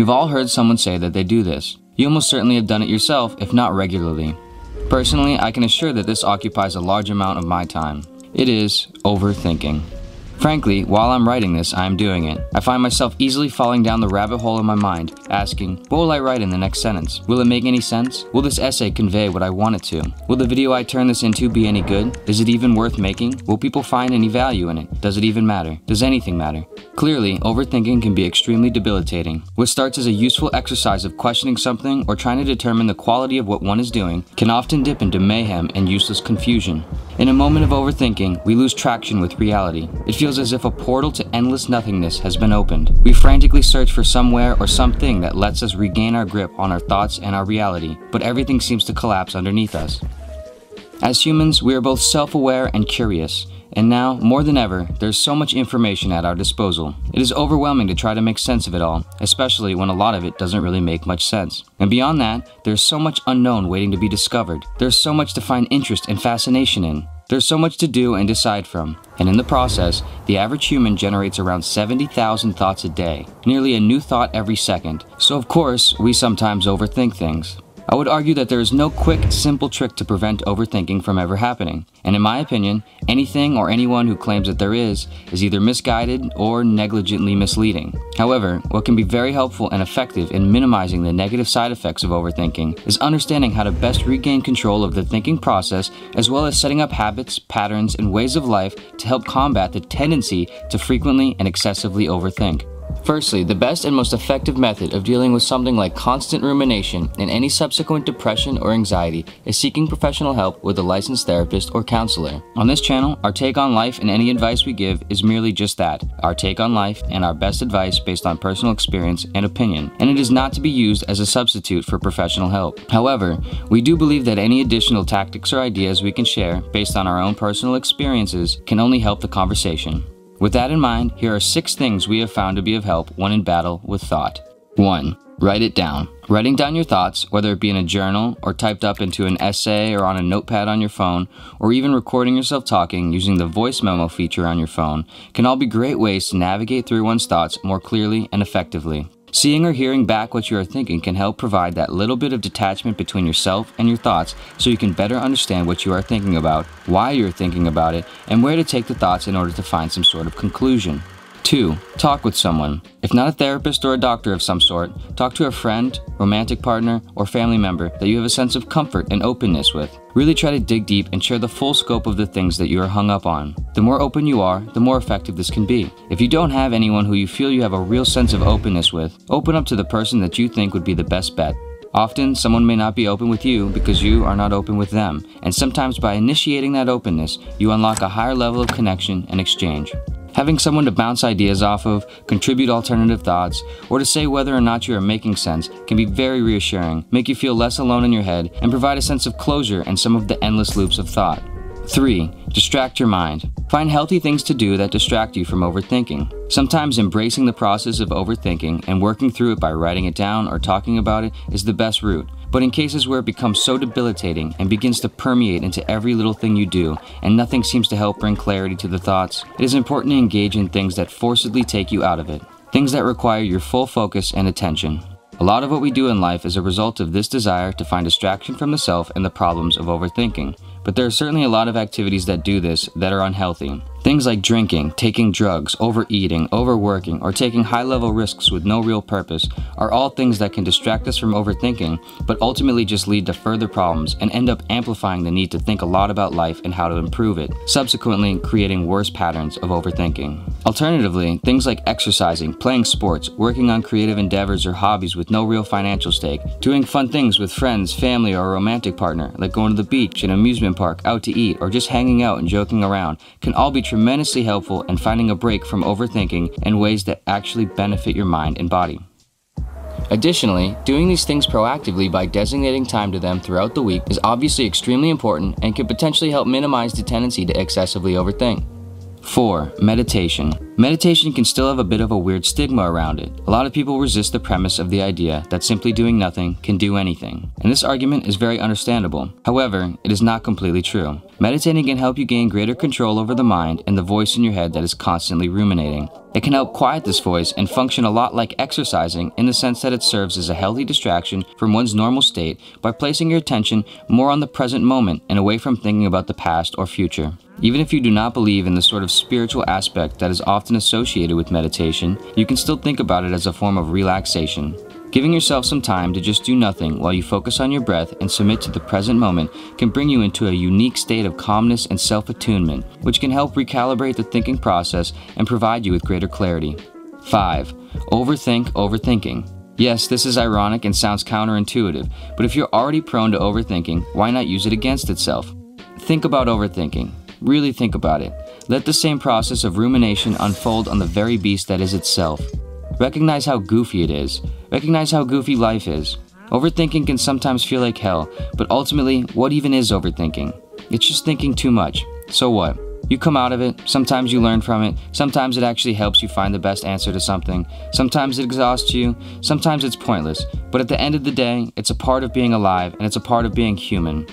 We've all heard someone say that they do this. You almost certainly have done it yourself, if not regularly. Personally, I can assure that this occupies a large amount of my time. It is overthinking. Frankly, while I'm writing this, I am doing it. I find myself easily falling down the rabbit hole in my mind, asking, what will I write in the next sentence? Will it make any sense? Will this essay convey what I want it to? Will the video I turn this into be any good? Is it even worth making? Will people find any value in it? Does it even matter? Does anything matter? Clearly, overthinking can be extremely debilitating. What starts as a useful exercise of questioning something or trying to determine the quality of what one is doing can often dip into mayhem and useless confusion. In a moment of overthinking, we lose traction with reality. It feels as if a portal to endless nothingness has been opened. We frantically search for somewhere or something that lets us regain our grip on our thoughts and our reality, but everything seems to collapse underneath us. As humans, we are both self-aware and curious, and now, more than ever, there's so much information at our disposal. It is overwhelming to try to make sense of it all, especially when a lot of it doesn't really make much sense. And beyond that, there's so much unknown waiting to be discovered. There's so much to find interest and fascination in. There's so much to do and decide from, and in the process, the average human generates around 70,000 thoughts a day, nearly a new thought every second. So of course, we sometimes overthink things. I would argue that there is no quick, simple trick to prevent overthinking from ever happening, and in my opinion, anything or anyone who claims that there is either misguided or negligently misleading. However, what can be very helpful and effective in minimizing the negative side effects of overthinking is understanding how to best regain control of the thinking process, as well as setting up habits, patterns, and ways of life to help combat the tendency to frequently and excessively overthink. Firstly, the best and most effective method of dealing with something like constant rumination and any subsequent depression or anxiety is seeking professional help with a licensed therapist or counselor. On this channel, our take on life and any advice we give is merely just that, our take on life and our best advice based on personal experience and opinion, and it is not to be used as a substitute for professional help. However, we do believe that any additional tactics or ideas we can share based on our own personal experiences can only help the conversation. With that in mind, here are 6 things we have found to be of help when in battle with thought. 1. Write it down. Writing down your thoughts, whether it be in a journal or typed up into an essay or on a notepad on your phone, or even recording yourself talking using the voice memo feature on your phone, can all be great ways to navigate through one's thoughts more clearly and effectively. Seeing or hearing back what you are thinking can help provide that little bit of detachment between yourself and your thoughts so you can better understand what you are thinking about, why you are thinking about it, and where to take the thoughts in order to find some sort of conclusion. 2. Talk with someone. If not a therapist or a doctor of some sort, talk to a friend, romantic partner, or family member that you have a sense of comfort and openness with. Really try to dig deep and share the full scope of the things that you are hung up on. The more open you are, the more effective this can be. If you don't have anyone who you feel you have a real sense of openness with, open up to the person that you think would be the best bet. Often, someone may not be open with you because you are not open with them, and sometimes by initiating that openness, you unlock a higher level of connection and exchange. Having someone to bounce ideas off of, contribute alternative thoughts, or to say whether or not you are making sense can be very reassuring, make you feel less alone in your head, and provide a sense of closure in some of the endless loops of thought. 3. Distract your mind. Find healthy things to do that distract you from overthinking. Sometimes embracing the process of overthinking and working through it by writing it down or talking about it is the best route. But in cases where it becomes so debilitating and begins to permeate into every little thing you do, and nothing seems to help bring clarity to the thoughts, it is important to engage in things that forcibly take you out of it, things that require your full focus and attention. A lot of what we do in life is a result of this desire to find distraction from the self and the problems of overthinking. But there are certainly a lot of activities that do this that are unhealthy. Things like drinking, taking drugs, overeating, overworking, or taking high-level risks with no real purpose are all things that can distract us from overthinking, but ultimately just lead to further problems and end up amplifying the need to think a lot about life and how to improve it, subsequently creating worse patterns of overthinking. Alternatively, things like exercising, playing sports, working on creative endeavors or hobbies with no real financial stake, doing fun things with friends, family, or a romantic partner, like going to the beach, an amusement park, out to eat, or just hanging out and joking around, can all be tremendously helpful in finding a break from overthinking in ways that actually benefit your mind and body. Additionally, doing these things proactively by designating time to them throughout the week is obviously extremely important and can potentially help minimize the tendency to excessively overthink. 4. Meditation. Meditation can still have a bit of a weird stigma around it. A lot of people resist the premise of the idea that simply doing nothing can do anything, and this argument is very understandable. However, it is not completely true. Meditating can help you gain greater control over the mind and the voice in your head that is constantly ruminating. It can help quiet this voice and function a lot like exercising in the sense that it serves as a healthy distraction from one's normal state by placing your attention more on the present moment and away from thinking about the past or future. Even if you do not believe in the sort of spiritual aspect that is often associated with meditation, you can still think about it as a form of relaxation. Giving yourself some time to just do nothing while you focus on your breath and submit to the present moment can bring you into a unique state of calmness and self-attunement, which can help recalibrate the thinking process and provide you with greater clarity. 5. Overthink overthinking. Yes, this is ironic and sounds counterintuitive, but if you're already prone to overthinking, why not use it against itself? Think about overthinking. Really think about it. Let the same process of rumination unfold on the very beast that is itself. Recognize how goofy it is. Recognize how goofy life is. Overthinking can sometimes feel like hell, but ultimately, what even is overthinking? It's just thinking too much. So what? You come out of it, sometimes you learn from it, sometimes it actually helps you find the best answer to something, sometimes it exhausts you, sometimes it's pointless, but at the end of the day, it's a part of being alive and it's a part of being human.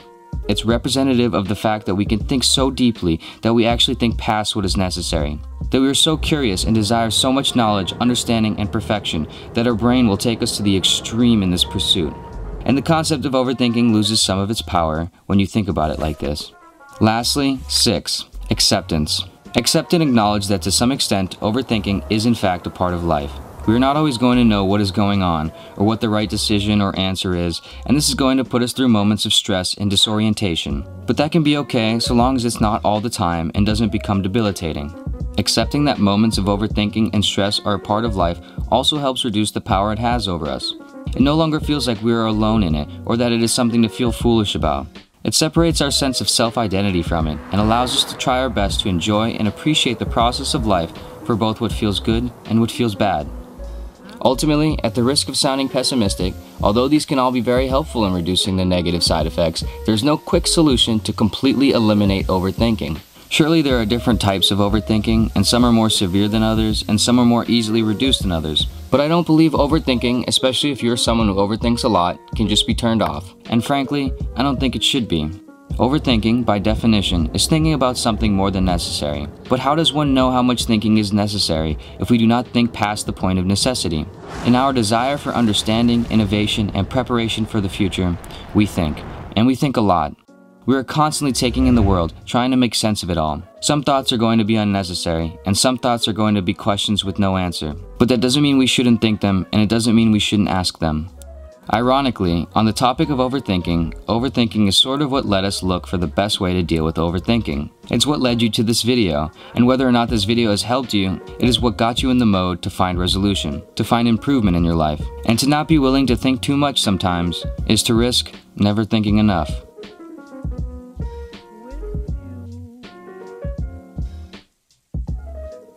It's representative of the fact that we can think so deeply that we actually think past what is necessary, that we are so curious and desire so much knowledge, understanding, and perfection that our brain will take us to the extreme in this pursuit. And the concept of overthinking loses some of its power when you think about it like this. Lastly, 6. Acceptance. Accept and acknowledge that to some extent, overthinking is in fact a part of life. We are not always going to know what is going on or what the right decision or answer is, and this is going to put us through moments of stress and disorientation. But that can be okay so long as it's not all the time and doesn't become debilitating. Accepting that moments of overthinking and stress are a part of life also helps reduce the power it has over us. It no longer feels like we are alone in it or that it is something to feel foolish about. It separates our sense of self-identity from it and allows us to try our best to enjoy and appreciate the process of life for both what feels good and what feels bad. Ultimately, at the risk of sounding pessimistic, although these can all be very helpful in reducing the negative side effects, there's no quick solution to completely eliminate overthinking. Surely there are different types of overthinking, and some are more severe than others, and some are more easily reduced than others. But I don't believe overthinking, especially if you're someone who overthinks a lot, can just be turned off. And frankly, I don't think it should be. Overthinking, by definition, is thinking about something more than necessary. But how does one know how much thinking is necessary if we do not think past the point of necessity? In our desire for understanding, innovation, and preparation for the future, we think. And we think a lot. We are constantly taking in the world, trying to make sense of it all. Some thoughts are going to be unnecessary, and some thoughts are going to be questions with no answer. But that doesn't mean we shouldn't think them, and it doesn't mean we shouldn't ask them. Ironically, on the topic of overthinking, overthinking is sort of what let us look for the best way to deal with overthinking. It's what led you to this video, and whether or not this video has helped you, it is what got you in the mode to find resolution, to find improvement in your life. And to not be willing to think too much sometimes is to risk never thinking enough.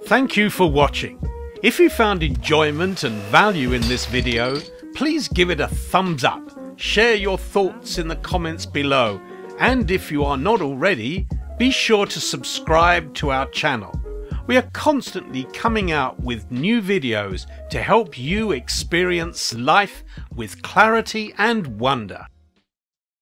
Thank you for watching. If you found enjoyment and value in this video, please give it a thumbs up, share your thoughts in the comments below, and if you are not already, be sure to subscribe to our channel. We are constantly coming out with new videos to help you experience life with clarity and wonder.